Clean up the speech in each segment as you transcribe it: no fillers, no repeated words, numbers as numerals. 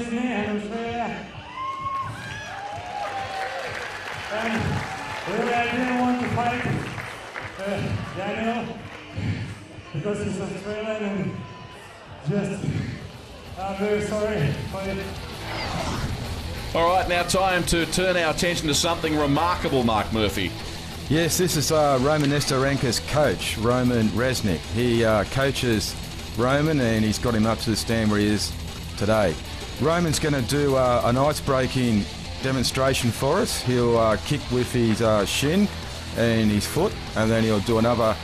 Sydney and Australia. And really, I didn't want to fight Daniel because he's Australian, and just I'm very sorry for it. All right, now time to turn our attention to something remarkable, Mark Murphy. Yes, this is Roman Nesterenko's coach, Roman Resnick. He coaches Roman, and he's got him up to the stand where he is today. Roman's going to do an ice-breaking demonstration for us. He'll kick with his shin and his foot, and then he'll do another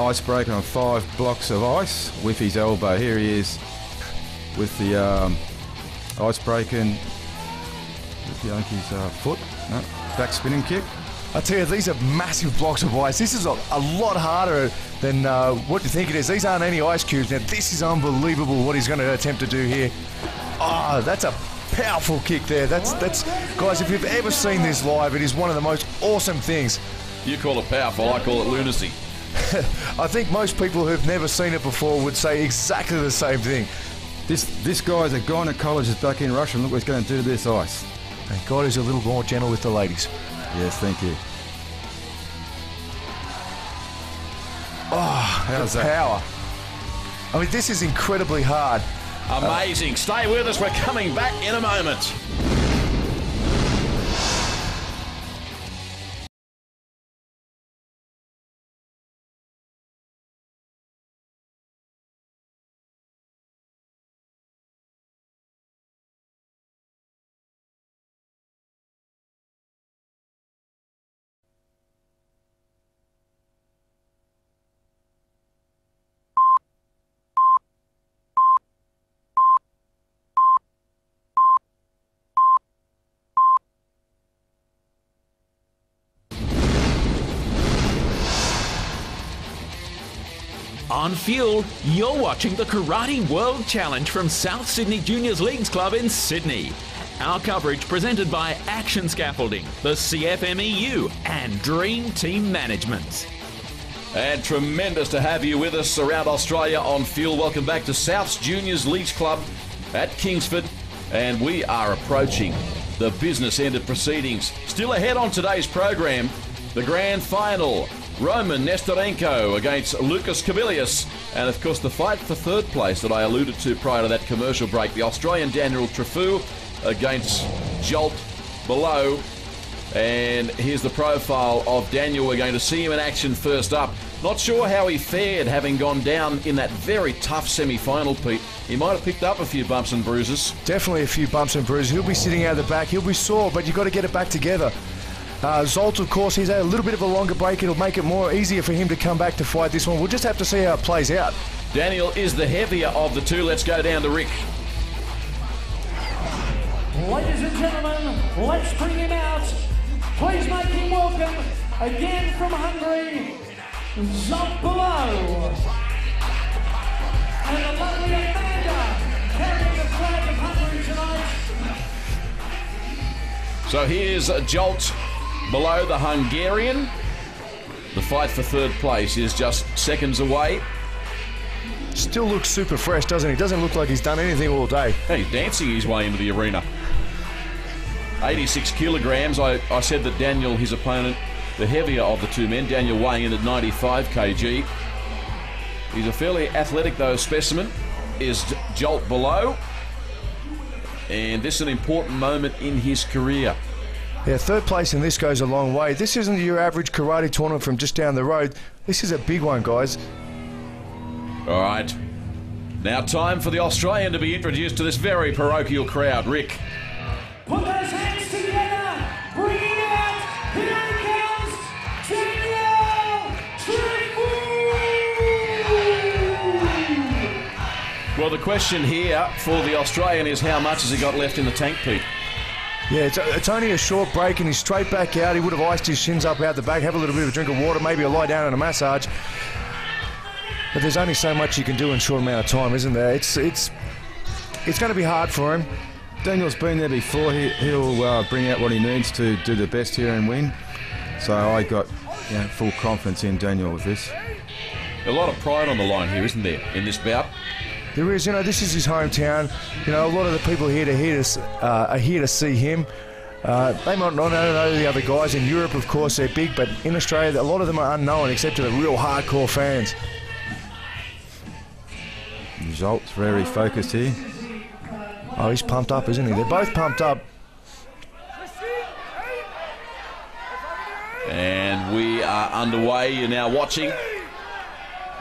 icebreaker on 5 blocks of ice with his elbow. Here he is with the icebreaking with the Yankees' foot. No, back spinning kick. I tell you, these are massive blocks of ice. This is a lot harder than what you think it is. These aren't any ice cubes. Now, this is unbelievable what he's going to attempt to do here. Ah, oh, that's a powerful kick there. That's guys, if you've ever seen this live, it is one of the most awesome things. You call it powerful, I call it lunacy. I think most people who've never seen it before would say exactly the same thing. This guy's a gynecologist back in Russia, and look what he's going to do to this ice. Thank God he's a little more gentle with the ladies. Yes, thank you. Oh, how's that power? I mean, this is incredibly hard. Amazing. Stay with us. We're coming back in a moment. On Fuel, you're watching the Karate World Challenge from South Sydney Juniors Leagues Club in Sydney. Our coverage presented by Action Scaffolding, the CFMEU and Dream Team Management. And tremendous to have you with us around Australia on Fuel. Welcome back to South's Juniors Leagues Club at Kingsford, and we are approaching the business end of proceedings. Still ahead on today's program, the grand final. Roman Nesterenko against Lucas Kamilius, and of course the fight for 3rd place that I alluded to prior to that commercial break, the Australian Daniel Trafu against Zsolt Balogh. And here's the profile of Daniel. We're going to see him in action first up. Not sure how he fared, having gone down in that very tough semi-final, Pete. He might have picked up a few bumps and bruises. Definitely a few bumps and bruises. He'll be sitting out of the back. He'll be sore, but you've got to get it back together. Zsolt, of course, he's had a little bit of a longer break. It'll make it more easier for him to come back to fight this one. We'll just have to see how it plays out. Daniel is the heavier of the two. Let's go down to Rick. Ladies and gentlemen, let's bring him out. Please make him welcome, again from Hungary, Zsolt Balogh. And the lovely Amanda carrying the flag of Hungary tonight. So here's Zsolt Balogh, the Hungarian. The fight for 3rd place is just seconds away. Still looks super fresh, doesn't he? Doesn't look like he's done anything all day. Hey, he's dancing his way into the arena. 86 kilograms. I said that Daniel, his opponent, the heavier of the two men. Daniel weighing in at 95 kg. He's a fairly athletic, though, specimen. Is Zsolt Balogh. And this is an important moment in his career. Yeah, 3rd place in this goes a long way. This isn't your average karate tournament from just down the road. This is a big one, guys. All right. Now time for the Australian to be introduced to this very parochial crowd. Rick. Put those hands together. Bring it out. Here it comes. Daniel Trafu. Well, the question here for the Australian is how much has he got left in the tank, Pete? Yeah, it's only a short break, and he's straight back out. He would have iced his shins up out the back, have a little bit of a drink of water, maybe a lie down and a massage. But there's only so much you can do in a short amount of time, isn't there? It's going to be hard for him. Daniel's been there before. He'll bring out what he needs to do the best here and win. So I got full confidence in Daniel with this. A lot of pride on the line here, isn't there, in this bout? there is. You know, this is his hometown. You know, a lot of the people here are here to see him. They might not know the other guys. In Europe, of course, they're big, but in Australia, a lot of them are unknown, except to the real hardcore fans. Zsolt's very focused here. Oh, he's pumped up, isn't he? They're both pumped up. And we are underway. You're now watching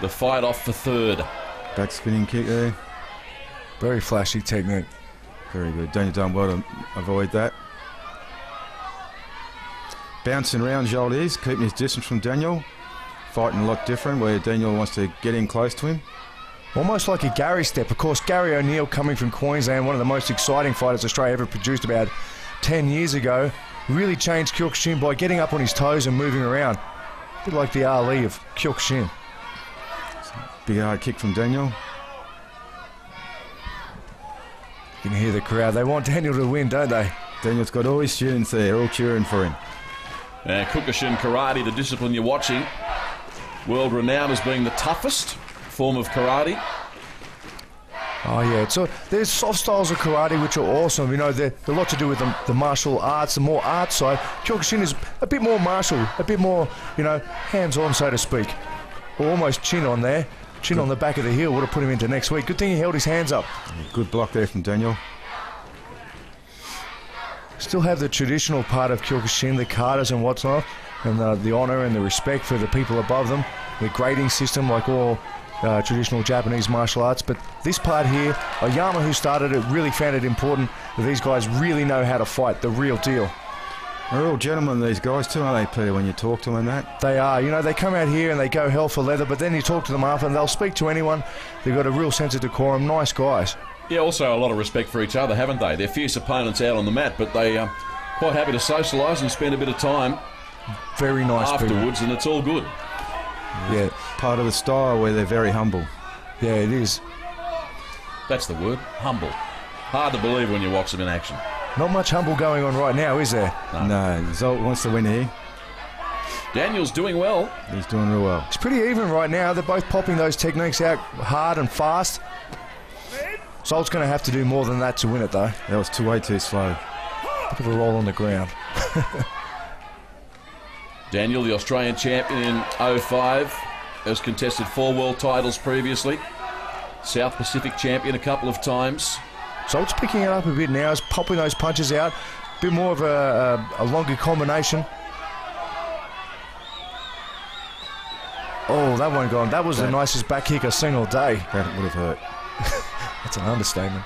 the fight off for third. Back spinning kick there. Very flashy technique. Very good. Daniel done well to avoid that. Bouncing around, Zsolt is keeping his distance from Daniel. Fighting a lot different, where Daniel wants to get in close to him. Almost like a Gary step. Of course, Gary O'Neill, coming from Queensland, one of the most exciting fighters Australia ever produced about 10 years ago, really changed Kyokushin by getting up on his toes and moving around. A bit like the Ali of Kyokushin. Big hard kick from Daniel. You can hear the crowd. They want Daniel to win, don't they? Daniel's got all his students there, all cheering for him. Kyokushin Karate, the discipline you're watching, world-renowned as being the toughest form of karate. Oh, yeah. So there's soft styles of karate which are awesome. You know, they're a lot to do with the martial arts, the more art side. Kyokushin is a bit more martial, a bit more, you know, hands-on, so to speak. Almost chin on there. Chin on the back of the heel would have put him into next week. Good thing he held his hands up. Good block there from Daniel. Still have the traditional part of Kyokushin, the katas and what's not, and the honour and the respect for the people above them, the grading system like all traditional Japanese martial arts. But this part here, Oyama, who started it, really found it important that these guys really know how to fight, the real deal. They're all gentlemen, these guys, too, aren't they, Peter, when you talk to them and that? They are. You know, they come out here and they go hell for leather, but then you talk to them after and they'll speak to anyone. They've got a real sense of decorum. Nice guys. Yeah, also a lot of respect for each other, haven't they? They're fierce opponents out on the mat, but they are quite happy to socialise and spend a bit of time very nice afterwards, people. And it's all good. Yeah. Part of the style where they're very humble. Yeah, it is. That's the word, humble. Hard to believe when you watch them in action. Not much humble going on right now, is there? No. Zsolt wants to win here. Daniel's doing well. He's doing real well. It's pretty even right now. They're both popping those techniques out hard and fast. Zsolt's going to have to do more than that to win it, though. That was way too slow. Bit of a roll on the ground. Daniel, the Australian champion in 05, has contested 4 world titles previously. South Pacific champion a couple of times. Zsolt's picking it up a bit now. He's popping those punches out. A bit more of a longer combination. Oh, that one gone. That was the nicest back kick I've seen all day. That would have hurt. That's an understatement.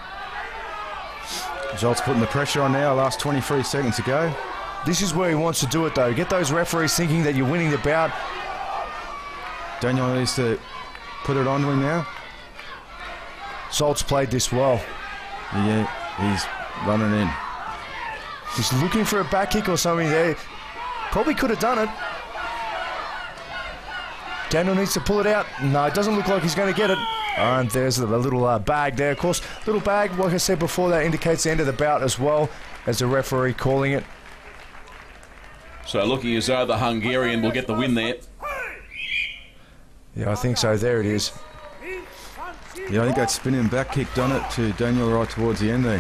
Zsolt's putting the pressure on now. Last 23 seconds to go. This is where he wants to do it, though. Get those referees thinking that you're winning the bout. Daniel needs to put it on to him now. Zsolt's played this well. Yeah, he's running in. He's looking for a back kick or something there. Probably could have done it. Daniel needs to pull it out. No, it doesn't look like he's going to get it. And there's the little bag there. Of course, little bag, like I said before, that indicates the end of the bout as well, as the referee calling it. So looking as though the Hungarian will get the win there. Yeah, I think so. There it is. Yeah, I think that spinning back kick done it to Daniel right towards the end there.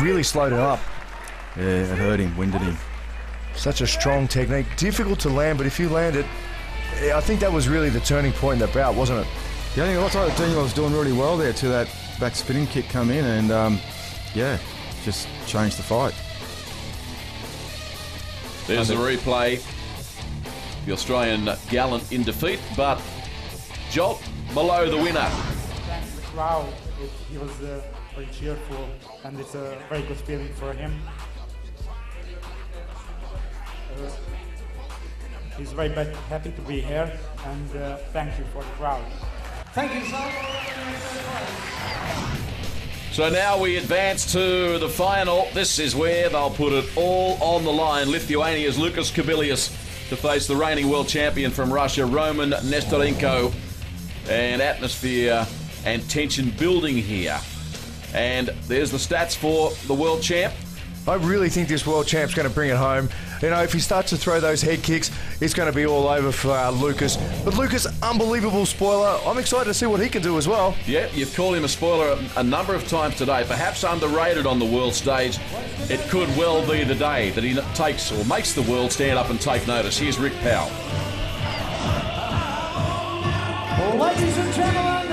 Really slowed it up. Yeah, it hurt him, winded him. Such a strong technique. Difficult to land, but if you land it, I think that was really the turning point in the bout, wasn't it? Yeah, I think it looked like Daniel was doing really well there to that back spinning kick come in and, yeah, just changed the fight. There's the replay. The Australian gallant in defeat, but Zsolt Balogh the winner. Wow, he was very cheerful, and it's a very good feeling for him. He's very happy to be here, and thank you for the crowd. Thank you, sir. So now we advance to the final. This is where they'll put it all on the line. Lithuania's Lukas Kubilius to face the reigning world champion from Russia, Roman Nesterenko. And atmosphere and tension building here. And there's the stats for the world champ. I really think this world champ's going to bring it home. You know, if he starts to throw those head kicks, it's going to be all over for Lucas. But Lucas, unbelievable spoiler. I'm excited to see what he can do as well. Yeah, you've called him a spoiler a number of times today. Perhaps underrated on the world stage. It could well be the day that he takes or makes the world stand up and take notice. Here's Rick Powell. Ladies and gentlemen,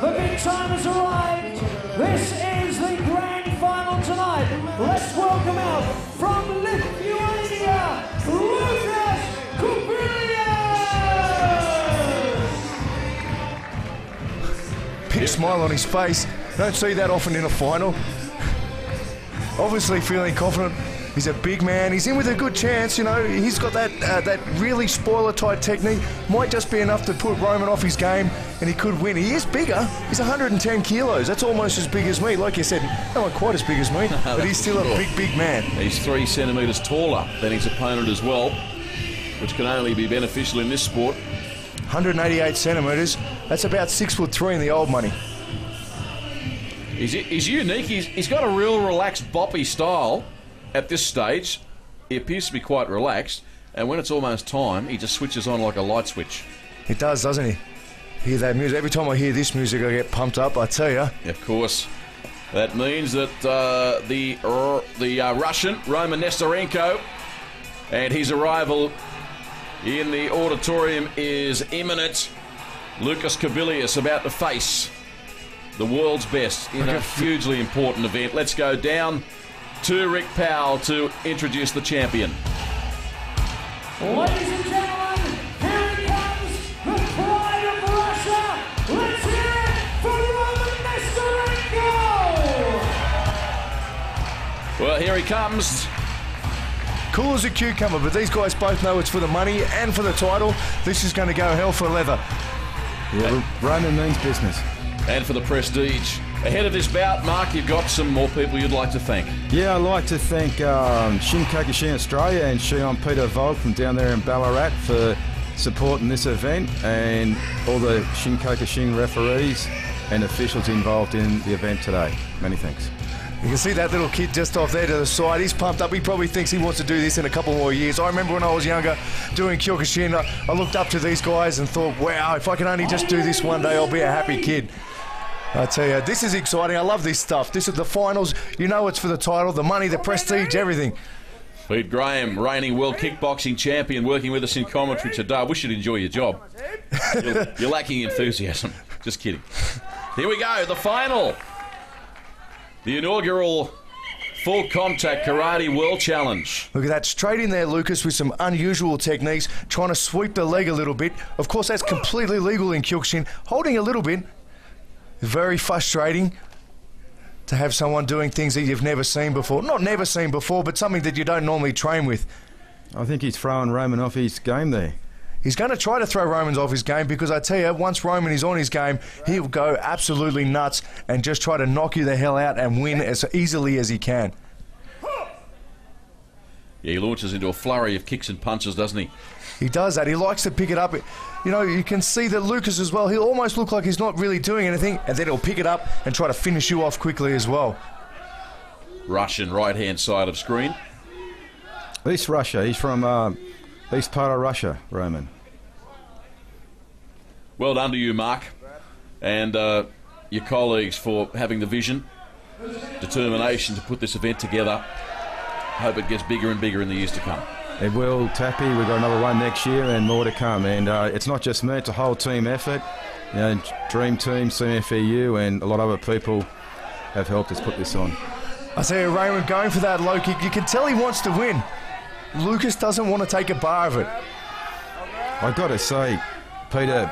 the big time has arrived. This is the grand final tonight. Let's welcome out from Lithuania, Lukas Kubilius! Big smile on his face. Don't see that often in a final. Obviously feeling confident. He's a big man. He's in with a good chance, you know. He's got that that really spoiler-type technique. Might just be enough to put Roman off his game, and he could win. He is bigger. He's 110 kilos. That's almost as big as me. Like you said, no one quite as big as me, but he's still a big, big man. He's 3 centimetres taller than his opponent as well, which can only be beneficial in this sport. 188 centimetres. That's about 6'3" in the old money. He's unique. He's got a real relaxed, boppy style. At this stage, he appears to be quite relaxed, and when it's almost time, he just switches on like a light switch. He does, doesn't he? Hear that music. Every time I hear this music, I get pumped up, I tell you. Of course. That means that the Russian, Roman Nesterenko, and his arrival in the auditorium is imminent. Lukas Kubilius about to face the world's best in a hugely important event. Let's go down to Rick Powell to introduce the champion. Ladies and gentlemen, here he comes, the pride of Russia. Let's hear it for Roman Nesterenko. Well, here he comes. Cool as a cucumber, but these guys both know it's for the money and for the title. This is going to go hell for leather. Yeah, Roman means business. And for the prestige. Ahead of this bout, Mark, you've got some more people you'd like to thank. Yeah, I'd like to thank Shinkyokushin Australia and Shion Peter Vogt from down there in Ballarat for supporting this event, and all the Shinkyokushin referees and officials involved in the event today. Many thanks. You can see that little kid just off there to the side. He's pumped up. He probably thinks he wants to do this in a couple more years. I remember when I was younger doing Kyokushin, I looked up to these guys and thought, wow, if I can only just do this one day, I'll be a happy kid. I tell you, this is exciting. I love this stuff. This is the finals. You know it's for the title, the money, the prestige, everything. Pete Graham, reigning world kickboxing champion, working with us in commentary today. We should enjoy your job. You're lacking enthusiasm. Just kidding. Here we go, the final. The inaugural Full Contact Karate World Challenge. Look at that, straight in there, Lucas, with some unusual techniques, trying to sweep the leg a little bit. Of course, that's completely legal in Kyokushin. Holding a little bit, very frustrating to have someone doing things that you've never seen before. Not never seen before, but something that you don't normally train with. I think he's throwing Roman off his game there. He's going to try to throw Roman off his game, because I tell you, once Roman is on his game, he'll go absolutely nuts and just try to knock you the hell out and win as easily as he can. Yeah, he launches into a flurry of kicks and punches, doesn't he? He does that. He likes to pick it up. You know, you can see that Lucas as well, he'll almost look like he's not really doing anything, and then he'll pick it up and try to finish you off quickly as well. Russian right-hand side of screen. East Russia. He's from... East part of Russia, Roman. Well done to you, Mark, and your colleagues for having the vision, determination to put this event together. Hope it gets bigger and bigger in the years to come. It will, Tappy. We've got another one next year and more to come. And it's not just me, it's a whole team effort. You know, Dream Team, CFMEU, and a lot of other people have helped us put this on. I see Roman going for that low kick. You can tell he wants to win. Lucas doesn't want to take a bar of it. I got to say, Peter,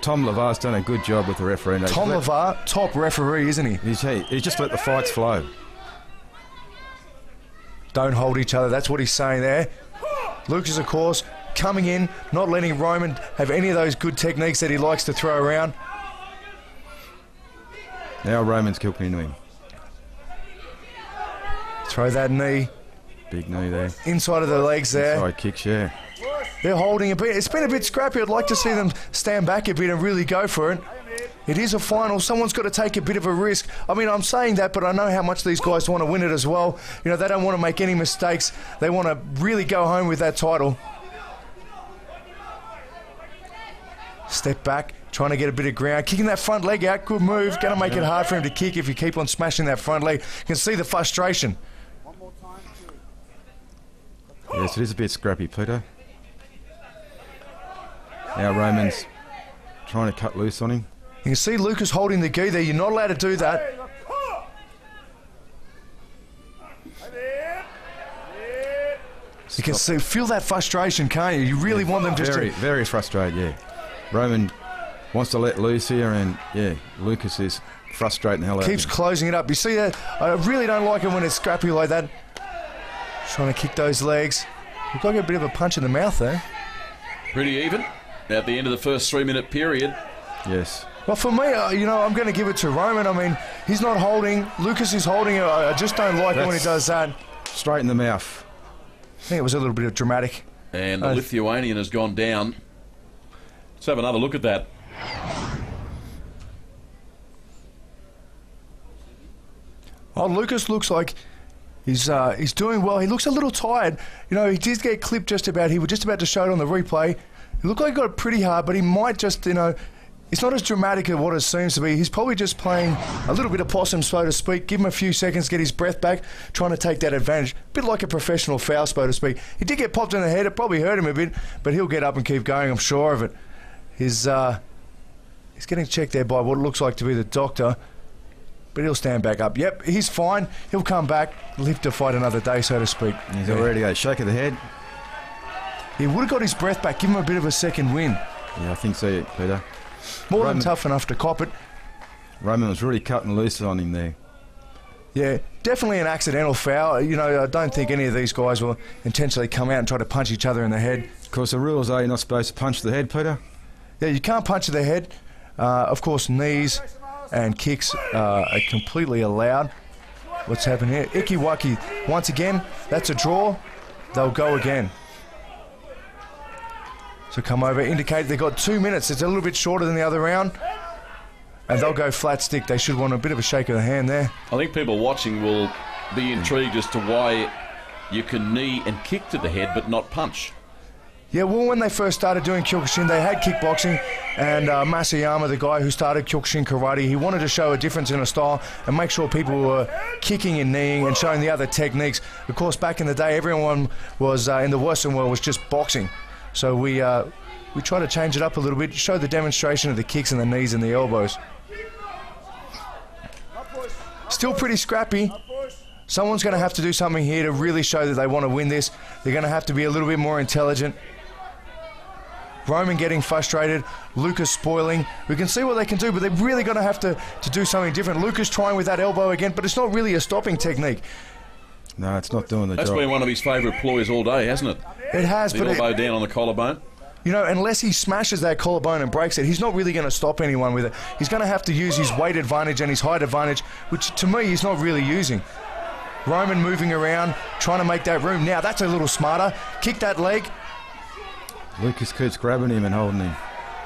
Tom Lavar's done a good job with the referee. Tom Lavar, top referee, isn't he? He just let the fights flow. Don't hold each other. That's what he's saying there. Lucas, of course, coming in, not letting Roman have any of those good techniques that he likes to throw around. Now Roman's kicking into him. Throw that knee. Big knee there. Inside of the legs there. Inside kicks, yeah. They're holding a bit. It's been a bit scrappy. I'd like to see them stand back a bit and really go for it. It is a final. Someone's got to take a bit of a risk. I mean, I'm saying that, but I know how much these guys want to win it as well. You know, they don't want to make any mistakes. They want to really go home with that title. Step back, trying to get a bit of ground, kicking that front leg out. Good move. Going to make it hard for him to kick if you keep on smashing that front leg. You can see the frustration. Yes, it is a bit scrappy, Pluto. Now Roman's trying to cut loose on him. You can see Lucas holding the gi there. You're not allowed to do that. You can see, feel that frustration, can't you? You really want them just to... Very frustrated, yeah. Roman wants to let loose here, and yeah, Lucas is frustrating the hell out of him. Keeps closing it up. You see that? I really don't like it when it's scrappy like that. Trying to kick those legs. Looks like a bit of a punch in the mouth there. Pretty even at the end of the first 3-minute period. Yes. Well, for me, you know, I'm going to give it to Roman. I mean, he's not holding. Lucas is holding. I just don't like it when he does that. Straight in the mouth. I think it was a little bit dramatic. And the Lithuanian has gone down. Let's have another look at that. Oh, Lucas looks like he's doing well. He looks a little tired. You know, he did get clipped just about. He was just about to show it on the replay. He looked like he got it pretty hard, but he might just, you know, it's not as dramatic as what it seems to be. He's probably just playing a little bit of possum, so to speak. Give him a few seconds, get his breath back, trying to take that advantage. A bit like a professional foul, so to speak. He did get popped in the head. It probably hurt him a bit, but he'll get up and keep going. I'm sure of it. He's getting checked there by what it looks like to be the doctor, but he'll stand back up. Yep, he's fine. He'll come back, live to fight another day, so to speak. He's already got a shake of the head. He would have got his breath back. Give him a bit of a second win. Yeah, I think so, Peter. More Roman, than tough enough to cop it. Roman was really cutting loose on him there. Yeah, definitely an accidental foul. You know, I don't think any of these guys will intentionally come out and try to punch each other in the head. Of course, the rules are you're not supposed to punch the head, Peter. Yeah, you can't punch the head. Of course, knees and kicks are completely allowed. What's happened here? Ikiwaki. Once again, that's a draw. They'll go again. So come over, indicate they've got 2 minutes. It's a little bit shorter than the other round. And they'll go flat stick. They should want a bit of a shake of the hand there. I think people watching will be intrigued as to why you can knee and kick to the head but not punch. Yeah, well, when they first started doing Kyokushin, they had kickboxing, and Mas Oyama, the guy who started Kyokushin Karate, he wanted to show a difference in a style and make sure people were kicking and kneeing and showing the other techniques. Of course, back in the day, everyone was in the Western world was just boxing. So we try to change it up a little bit, show the demonstration of the kicks and the knees and the elbows. Still pretty scrappy. Someone's going to have to do something here to really show that they want to win this. They're going to have to be a little bit more intelligent. Roman getting frustrated, Lucas spoiling. We can see what they can do, but they're really going to have to do something different. Lucas trying with that elbow again, but it's not really a stopping technique. No, it's not doing the job. That's been one of his favourite ploys all day, hasn't it? It has, but elbow down on the collarbone. You know, unless he smashes that collarbone and breaks it, he's not really going to stop anyone with it. He's going to have to use his weight advantage and his height advantage, which to me he's not really using. Roman moving around, trying to make that room. Now, that's a little smarter. Kick that leg. Lucas keeps grabbing him and holding him.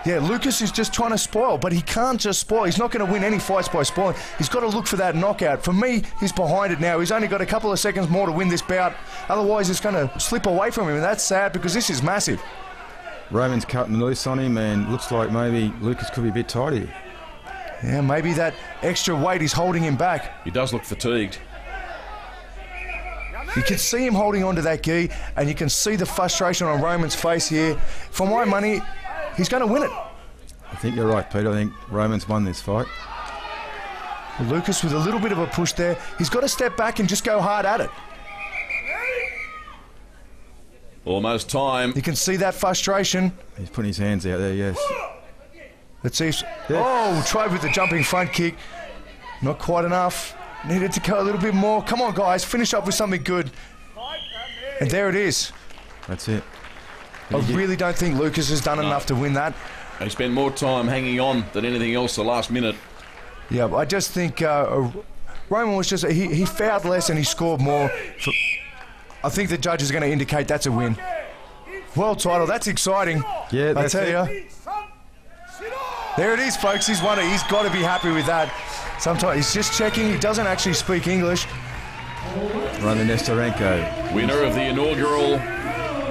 Yeah, Lucas is just trying to spoil, but he can't just spoil. He's not going to win any fights by spoiling. He's got to look for that knockout. For me, he's behind it now. He's only got a couple of seconds more to win this bout. Otherwise, it's going to slip away from him, and that's sad because this is massive. Roman's cutting loose on him, and looks like maybe Lucas could be a bit tired here. Yeah, maybe that extra weight is holding him back. He does look fatigued. You can see him holding onto that gi, and you can see the frustration on Roman's face here. For my money, he's going to win it. I think you're right, Peter. I think Roman's won this fight. Lucas with a little bit of a push there. He's got to step back and just go hard at it. Almost time. You can see that frustration. He's putting his hands out there, yes. Let's see. Oh, tried with the jumping front kick. Not quite enough. Needed to go a little bit more. Come on, guys. Finish up with something good. And there it is. That's it. I really don't think Lucas has done enough to win that. He spent more time hanging on than anything else the last minute. Yeah, I just think Roman was just... He fouled less and he scored more. I think the judge is going to indicate that's a win. World title. That's exciting. Yeah, I tell you. There it is, folks. He's won it. He's got to be happy with that. Sometimes he's just checking. He doesn't actually speak English. Roman Nesterenko, winner of the inaugural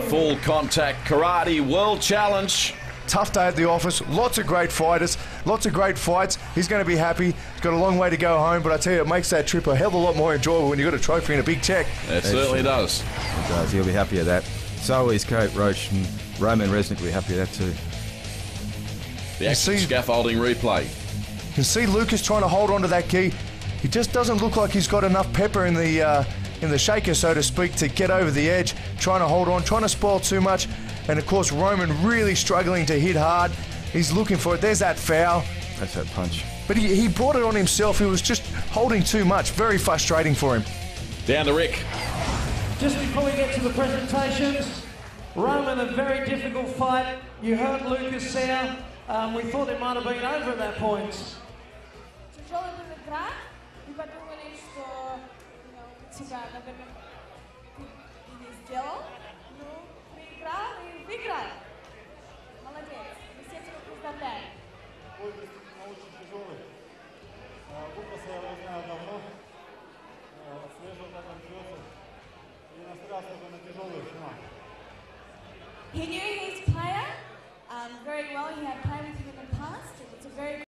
Full Contact Karate World Challenge. Tough day at the office. Lots of great fighters. Lots of great fights. He's going to be happy. He's got a long way to go home, but I tell you, it makes that trip a hell of a lot more enjoyable when you've got a trophy and a big check. It certainly does. It does. He'll be happy at that. So is Kate Roche, and Roman Resnick will be happy at that too. The Action Scaffolding replay. You can see Lucas trying to hold on to that key. He just doesn't look like he's got enough pepper in the shaker, so to speak, to get over the edge, trying to hold on, trying to spoil too much. And of course, Roman really struggling to hit hard. He's looking for it. There's that foul. That's that punch. But he brought it on himself. He was just holding too much. Very frustrating for him. Down to Rick. Just before we get to the presentations, Roman, a very difficult fight. You heard Lucas there. We thought it might have been over at that point. He knew his player very well. He had played with him in the past. It's a very